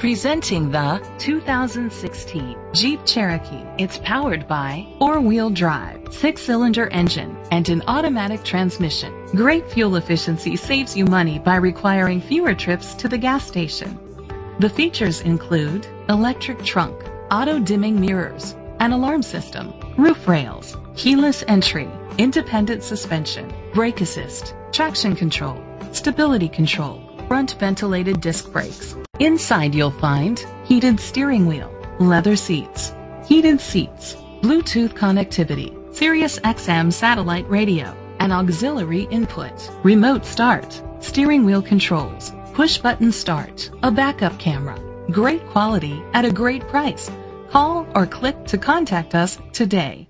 Presenting the 2016 Jeep Cherokee. It's powered by four-wheel drive, six-cylinder engine, and an automatic transmission. Great fuel efficiency saves you money by requiring fewer trips to the gas station. The features include electric trunk, auto-dimming mirrors, an alarm system, roof rails, keyless entry, independent suspension, brake assist, traction control, stability control, front ventilated disc brakes. Inside you'll find heated steering wheel, leather seats, heated seats, Bluetooth connectivity, Sirius XM satellite radio, an auxiliary input, remote start, steering wheel controls, push button start, a backup camera. Great quality at a great price. Call or click to contact us today.